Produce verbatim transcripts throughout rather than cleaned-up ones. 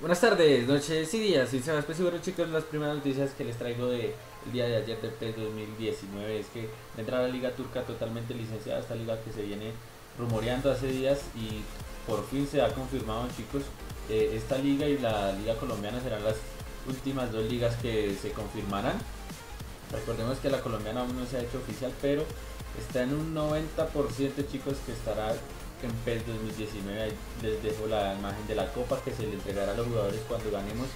Buenas tardes, noches y días, soy Sebastián Seguro, chicos. Las primeras noticias que les traigo del de, día de ayer del PES dos mil diecinueve es que entra la Liga Turca totalmente licenciada, esta liga que se viene rumoreando hace días y por fin se ha confirmado, chicos. Eh, esta liga y la liga colombiana serán las últimas dos ligas que se confirmarán. Recordemos que la colombiana aún no se ha hecho oficial, pero está en un noventa por ciento, chicos, que estará en PES dos mil diecinueve. Les dejo la imagen de la copa que se le entregará a los jugadores cuando ganemos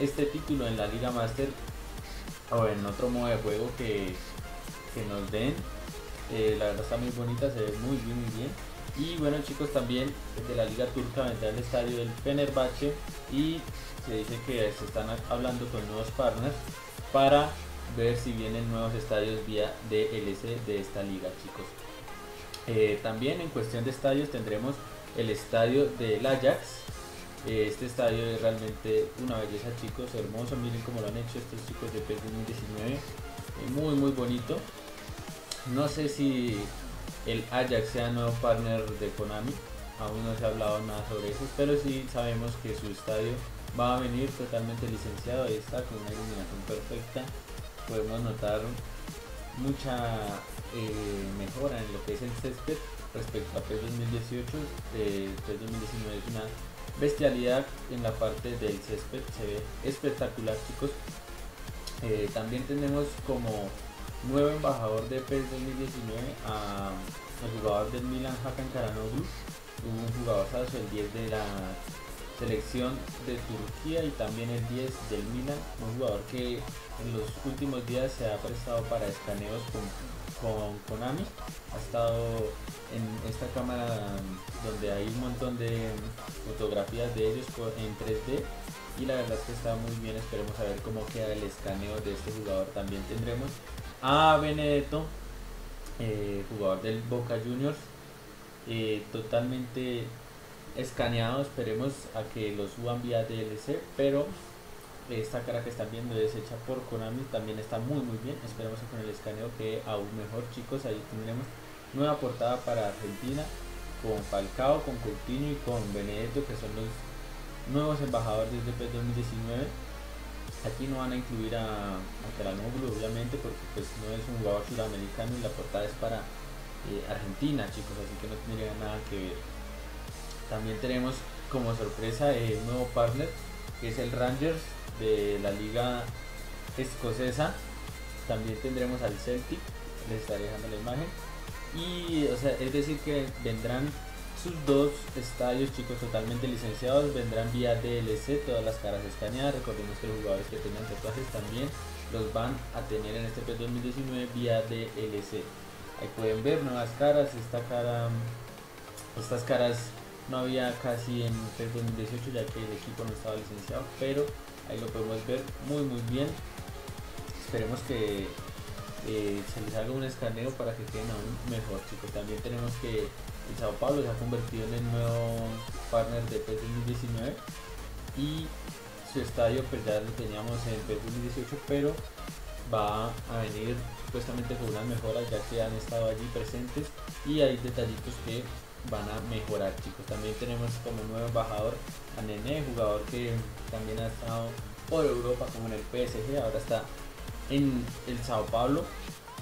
este título en la Liga Master o en otro modo de juego que, que nos den. Eh, la verdad está muy bonita, se ve muy bien, muy bien. Y bueno, chicos, también de la Liga Turca vendrá el estadio del Fenerbahçe y se dice que se están hablando con nuevos partners para ver si vienen nuevos estadios vía D L C de esta liga, chicos. Eh, también en cuestión de estadios tendremos el estadio del Ajax. Eh, este estadio es realmente una belleza, chicos, hermoso. Miren cómo lo han hecho estos chicos de PES dos mil diecinueve, eh, muy muy bonito. No sé si el Ajax sea nuevo partner de Konami, aún no se ha hablado nada sobre eso, pero sí sabemos que su estadio va a venir totalmente licenciado. Ahí está, con una iluminación perfecta, podemos notar mucha eh, mejora en lo que es el césped respecto a PES dos mil dieciocho. eh, PES dos mil diecinueve es una bestialidad en la parte del césped, se ve espectacular, chicos. Eh, también tenemos como nuevo embajador de PES dos mil diecinueve a el jugador del Milan, Hakan Karanoglu, un jugador el diez de la selección de Turquía y también el diez del Milan, un jugador que en los últimos días se ha prestado para escaneos con Konami. Ha estado en esta cámara donde hay un montón de fotografías de ellos en tres D y la verdad es que está muy bien. Esperemos a ver cómo queda el escaneo de este jugador. También tendremos a Benedetto, eh, jugador del Boca Juniors, eh, totalmente escaneado. Esperemos a que lo suban vía D L C, pero esta cara que están viendo es hecha por Konami, también está muy muy bien. Esperemos que con el escaneo quede aún mejor, chicos. Ahí tendremos nueva portada para Argentina con Falcao, con Coutinho y con Benedetto, que son los nuevos embajadores de PES dos mil diecinueve. Aquí no van a incluir a, a Karanoglu, obviamente, porque pues no es un jugador sudamericano y la portada es para eh, Argentina, chicos, así que no tendría nada que ver. También tenemos como sorpresa el eh, nuevo partner, que es el Rangers de la liga escocesa. También tendremos al Celtic, les estaré dejando la imagen. Y o sea, es decir que vendrán sus dos estadios, chicos, totalmente licenciados, vendrán vía D L C, todas las caras escaneadas. Recordemos que los jugadores que tengan tatuajes también los van a tener en este PES dos mil diecinueve vía D L C. Ahí pueden ver nuevas caras. Esta cara, estas caras no había casi en PES dos mil dieciocho, ya que el equipo no estaba licenciado, pero ahí lo podemos ver muy muy bien. Esperemos que eh, se les haga un escaneo para que queden aún mejor, chicos. También tenemos que el Sao Paulo se ha convertido en el nuevo partner de PES dos mil diecinueve y su estadio pues ya lo teníamos en PES dos mil dieciocho, pero va a venir supuestamente con unas mejoras, ya que han estado allí presentes y hay detallitos que van a mejorar, chicos. También tenemos como nuevo embajador a Nene, jugador que también ha estado por Europa como en el P S G, ahora está en el Sao Paulo.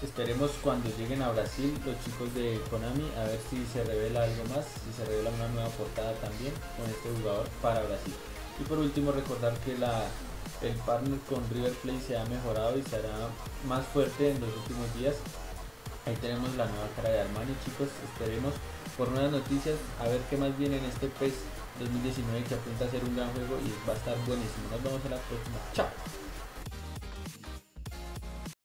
Esperemos cuando lleguen a Brasil los chicos de Konami a ver si se revela algo más, si se revela una nueva portada también con este jugador para Brasil. Y por último, recordar que la, el partner con River Plate se ha mejorado y será más fuerte en los últimos días. Ahí tenemos la nueva cara de Armani, chicos. Esperemos por nuevas noticias, a ver qué más viene en este PES dos mil diecinueve, que apunta a ser un gran juego y va a estar buenísimo. Nos vemos en la próxima. Chao.